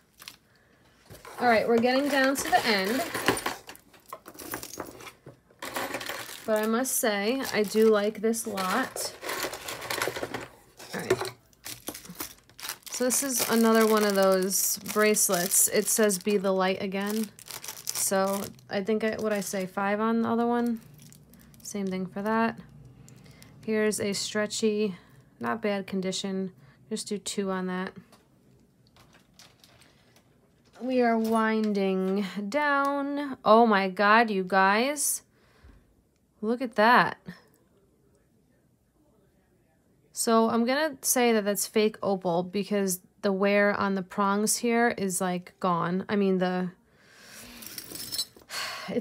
All right, we're getting down to the end. But I must say, I do like this lot. All right. So this is another one of those bracelets. It says be the light again. So I think, what I say, 5 on the other one? Same thing for that. Here's a stretchy, not bad condition. Just do 2 on that. We are winding down. Oh my God, you guys. Look at that. So I'm gonna say that that's fake opal because the wear on the prongs here is like gone. I mean, it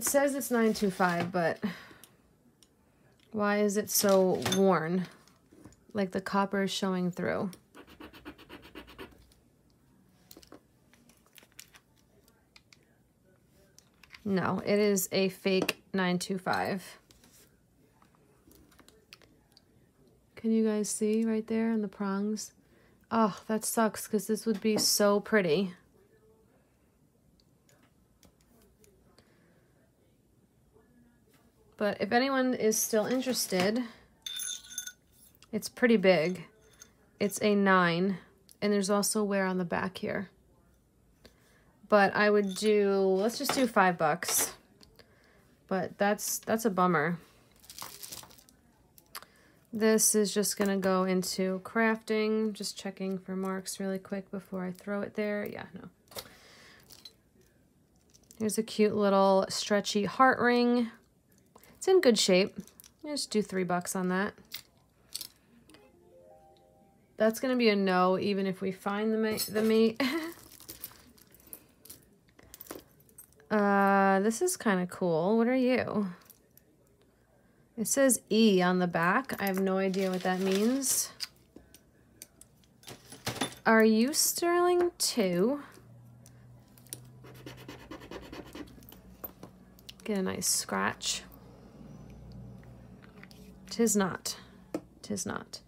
says it's 925, but why is it so worn? Like the copper is showing through. No, it is a fake 925. Can you guys see right there on the prongs? Oh, that sucks because this would be so pretty. But if anyone is still interested, it's pretty big. It's a 9, and there's also wear on the back here. But I would do, let's just do $5. But that's a bummer. This is just gonna go into crafting. Just checking for marks really quick before I throw it there. Yeah, no. Here's a cute little stretchy heart ring. It's in good shape. I'll just do $3 on that. That's gonna be a no, even if we find the mate. This is kind of cool. What are you? It says E on the back. I have no idea what that means. Are you sterling too? Get a nice scratch. 'Tis not. 'Tis not.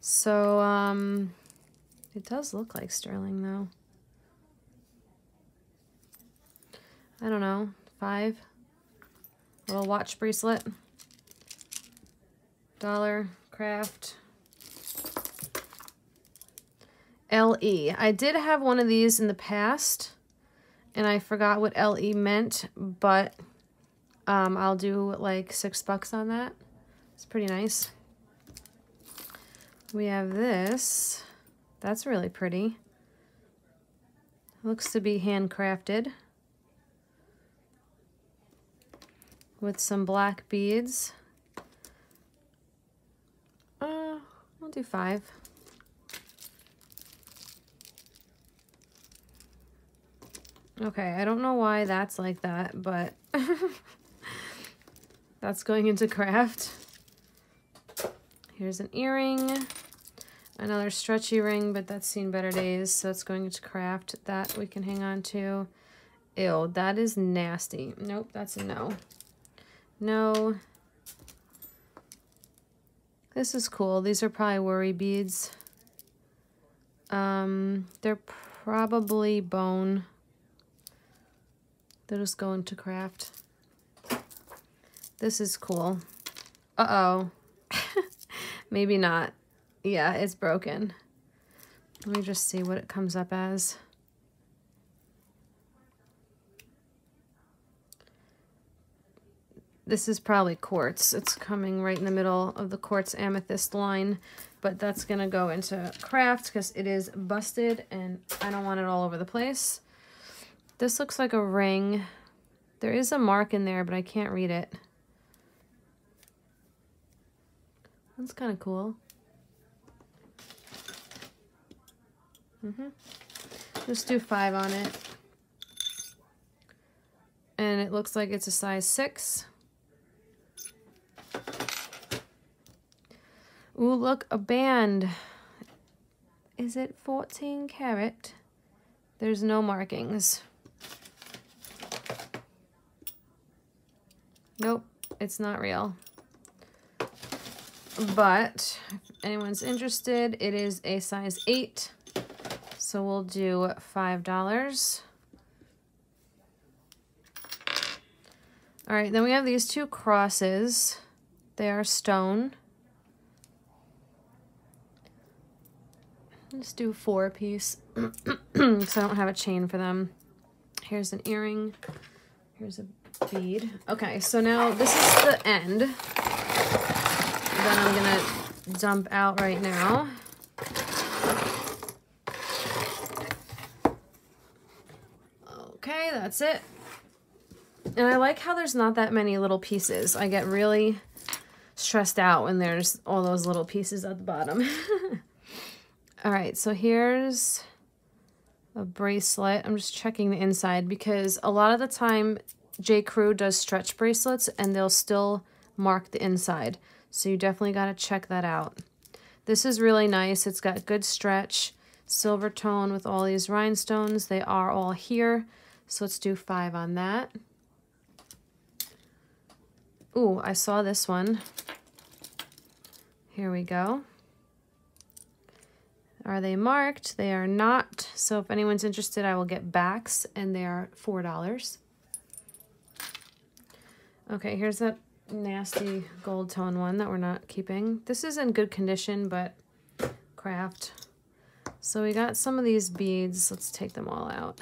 So, it does look like sterling, though. I don't know. 5. Little watch bracelet. $1. Craft. LE. I did have one of these in the past, and I forgot what LE meant, but I'll do like $6 on that. It's pretty nice. We have this. That's really pretty. Looks to be handcrafted with some black beads. I'll do 5. Okay, I don't know why that's like that, but That's going into craft. Here's an earring. Another stretchy ring, but that's seen better days, so it's going into craft. That we can hang on to. Ew, that is nasty. Nope, that's a no. No. This is cool. These are probably worry beads. They're probably bone. They're just going to craft. This is cool. Uh-oh. Maybe not. Yeah, it's broken. Let me just see what it comes up as. This is probably quartz. It's coming right in the middle of the quartz amethyst line, but that's gonna go into craft because it is busted and I don't want it all over the place. This looks like a ring. There is a mark in there, but I can't read it. That's kind of cool. Just do 5 on it. And it looks like it's a size 6. Ooh, look, a band. Is it 14 karat? There's no markings. Nope, it's not real. But if anyone's interested, it is a size 8. So we'll do $5. All right, then we have these two crosses. They are stone. Let's do 4 a piece because I don't have a chain for them. Here's an earring. Here's a bead. Okay, so now this is the end that I'm gonna dump out right now. Okay, that's it. And I like how there's not that many little pieces. I get really stressed out when there's all those little pieces at the bottom. All right, so here's a bracelet. I'm just checking the inside because a lot of the time J. Crew does stretch bracelets and they'll still mark the inside. So you definitely gotta check that out. This is really nice. It's got good stretch, silver tone with all these rhinestones. They are all here. So let's do 5 on that. Ooh, I saw this one. Here we go. Are they marked? They are not. So if anyone's interested, I will get backs, and they are $4. Okay, here's that nasty gold tone one that we're not keeping. This is in good condition, but craft. So we got some of these beads. Let's take them all out.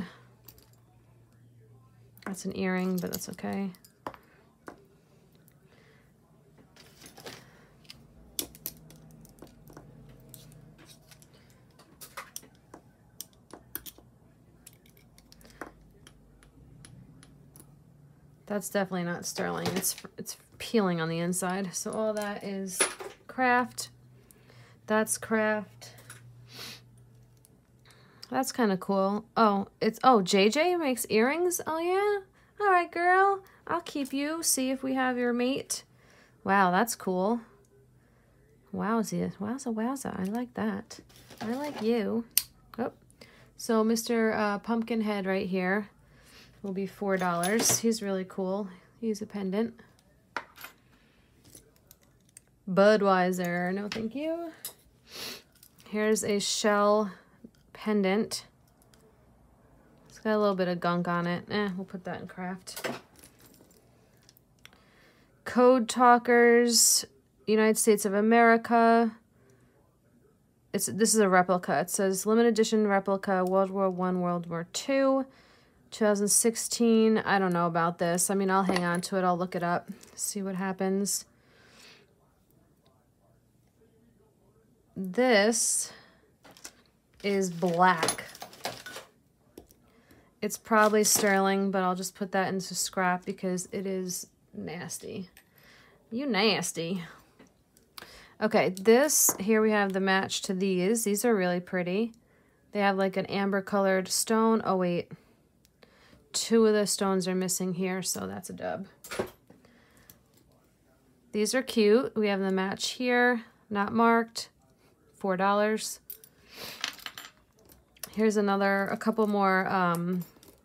That's an earring, but that's okay. That's definitely not sterling. It's peeling on the inside. So all that is craft. That's craft. That's kind of cool. Oh, it's JJ makes earrings. Oh yeah. All right, girl. I'll keep you. See if we have your mate. Wow, that's cool. Wowzia. Wowza, wowza. I like that. I like you. Oh. So Mr. Pumpkinhead right here will be $4. He's really cool. He's a pendant. Budweiser, no thank you. Here's a shell pendant. It's got a little bit of gunk on it. We'll put that in craft. Code Talkers, United States of America. This is a replica. It says limited edition replica, World War I, World War II. 2016, I don't know about this. I mean, I'll hang on to it. I'll look it up, see what happens. This is black. It's probably sterling, but I'll just put that into scrap because it is nasty. You nasty. Okay, this, here we have the match to these. These are really pretty. They have like an amber colored stone. Oh, wait. 2 of the stones are missing here, so that's a dub. These are cute. We have the match here, not marked, $4. Here's another, a couple more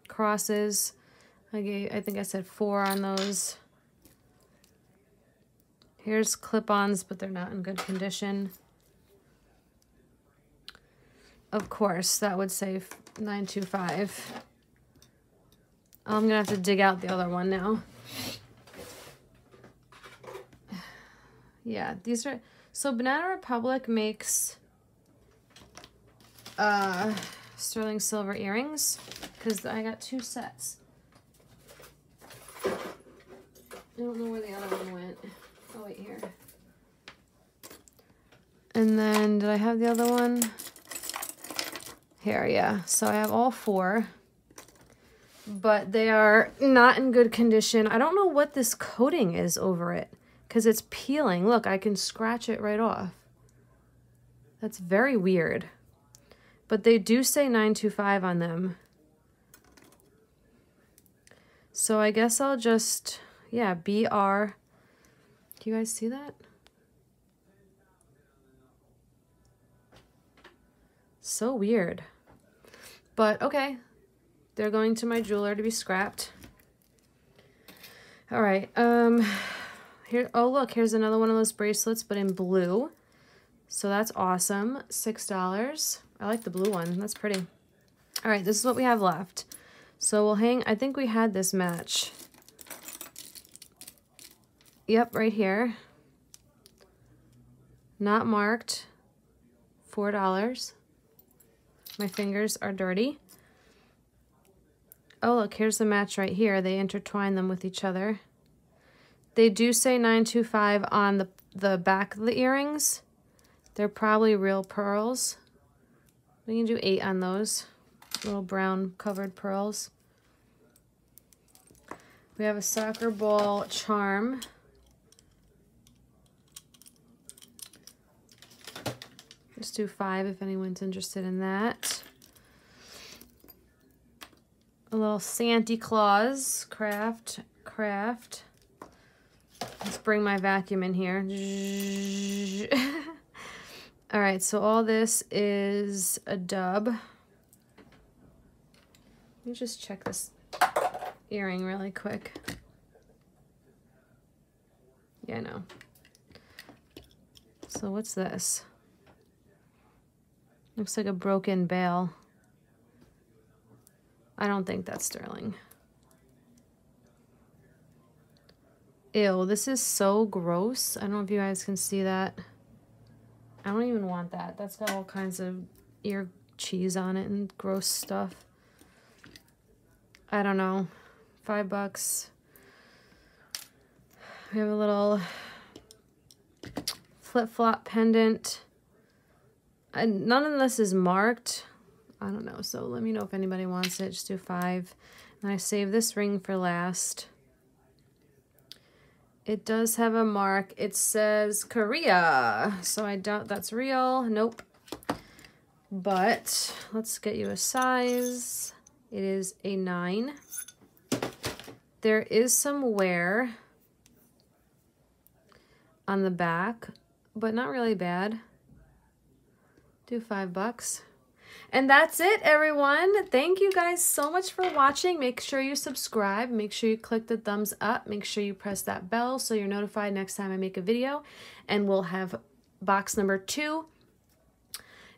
crosses. I think I said 4 on those. Here's clip-ons, but they're not in good condition. Of course, that would save $9.25. I'm gonna have to dig out the other one now. Yeah, these are, so Banana Republic makes sterling silver earrings, because I got 2 sets. I don't know where the other one went. Oh, wait, here. And then, did I have the other one? Here, yeah. So I have all 4. But they are not in good condition. I don't know what this coating is over it, because it's peeling. Look, I can scratch it right off. That's very weird. But they do say $9.25 on them. So I guess I'll just, yeah, BR. Do you guys see that? So weird. But okay, they're going to my jeweler to be scrapped. All right, here, oh look, here's another one of those bracelets, but in blue. So that's awesome, $6. I like the blue one, that's pretty. All right, this is what we have left. So we'll hang, I think we had this match. Yep, right here. Not marked, $4. My fingers are dirty. Oh, look, here's the match right here. They intertwine them with each other. They do say $9.25 on the back of the earrings. They're probably real pearls. We can do 8 on those. Little brown covered pearls. We have a soccer ball charm. Just do 5 if anyone's interested in that. A little Santa Claus craft. Let's bring my vacuum in here. All right, so all this is a dub. Let me just check this earring really quick. Yeah, I know. So what's this? Looks like a broken bale. I don't think that's sterling. Ew, this is so gross. I don't know if you guys can see that. I don't even want that. That's got all kinds of ear cheese on it and gross stuff. I don't know. $5. We have a little flip-flop pendant. And none of this is marked. I don't know, so let me know if anybody wants it. Just do 5. And I save this ring for last. It does have a mark. It says Korea. So I doubt that's real. Nope. But let's get you a size. It is a 9. There is some wear on the back, but not really bad. Do $5. And that's it, everyone. Thank you guys so much for watching. Make sure you subscribe. Make sure you click the thumbs up. Make sure you press that bell so you're notified next time I make a video. And we'll have box number 2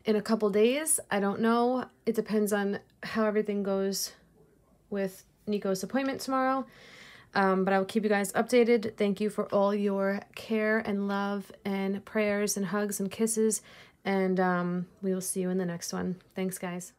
in a couple days. I don't know. It depends on how everything goes with Nico's appointment tomorrow. But I will keep you guys updated. Thank you for all your care and love and prayers and hugs and kisses. And we will see you in the next one. Thanks, guys.